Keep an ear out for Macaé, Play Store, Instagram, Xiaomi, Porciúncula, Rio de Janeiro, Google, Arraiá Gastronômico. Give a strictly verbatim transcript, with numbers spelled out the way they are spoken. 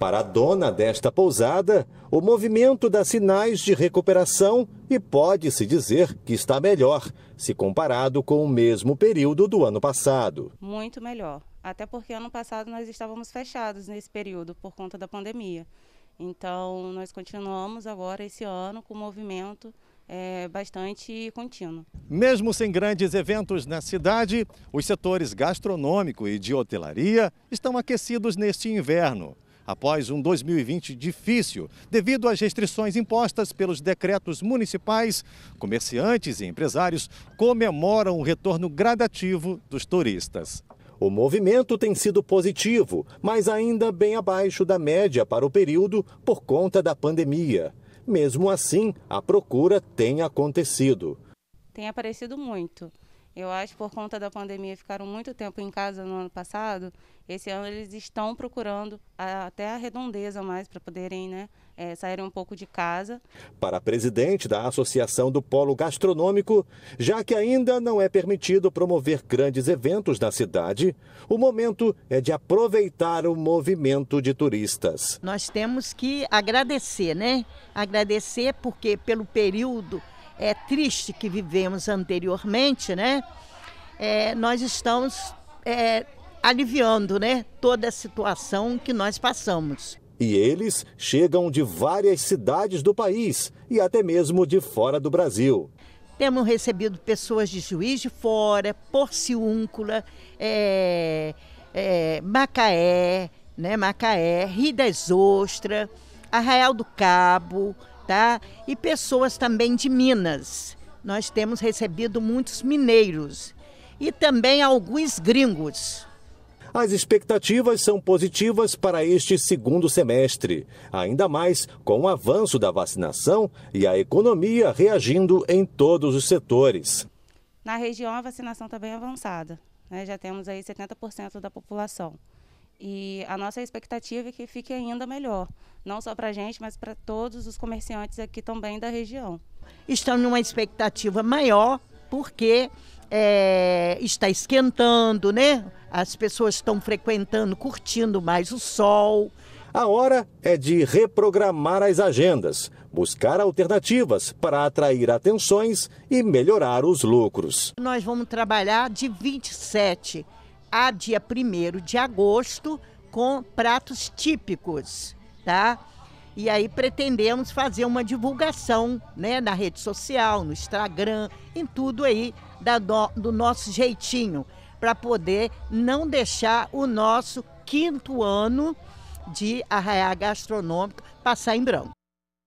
Para a dona desta pousada, o movimento dá sinais de recuperação e pode-se dizer que está melhor, se comparado com o mesmo período do ano passado. Muito melhor, até porque ano passado nós estávamos fechados nesse período por conta da pandemia. Então, nós continuamos agora esse ano com o movimento é, bastante contínuo. Mesmo sem grandes eventos na cidade, os setores gastronômico e de hotelaria estão aquecidos neste inverno. Após um dois mil e vinte difícil, devido às restrições impostas pelos decretos municipais, comerciantes e empresários comemoram o retorno gradativo dos turistas. O movimento tem sido positivo, mas ainda bem abaixo da média para o período por conta da pandemia. Mesmo assim, a procura tem acontecido. Tem aparecido muito. Eu acho que por conta da pandemia ficaram muito tempo em casa no ano passado. Esse ano eles estão procurando até a redondeza mais para poderem né, é, sair um pouco de casa. Para a presidente da Associação do Polo Gastronômico, já que ainda não é permitido promover grandes eventos na cidade, o momento é de aproveitar o movimento de turistas. Nós temos que agradecer, né? Agradecer porque pelo período... É triste que vivemos anteriormente, né? É, nós estamos é, aliviando, né, toda a situação que nós passamos. E eles chegam de várias cidades do país e até mesmo de fora do Brasil. Temos recebido pessoas de Juiz de Fora, Porciúncula, é, é, Macaé, né, Macaé, Rio das Ostras, Arraial do Cabo... Tá? E pessoas também de Minas. Nós temos recebido muitos mineiros e também alguns gringos. As expectativas são positivas para este segundo semestre, ainda mais com o avanço da vacinação e a economia reagindo em todos os setores. Na região a vacinação está bem avançada, né? Já temos aí setenta por cento da população. E a nossa expectativa é que fique ainda melhor, não só para a gente, mas para todos os comerciantes aqui também da região. Estão numa expectativa maior, porque é, está esquentando, né? As pessoas estão frequentando, curtindo mais o sol. A hora é de reprogramar as agendas, buscar alternativas para atrair atenções e melhorar os lucros. Nós vamos trabalhar de vinte e sete a dia primeiro de agosto com pratos típicos, tá? E aí pretendemos fazer uma divulgação, né, na rede social, no Instagram, em tudo aí da, do nosso jeitinho, para poder não deixar o nosso quinto ano de Arraiá Gastronômico passar em branco.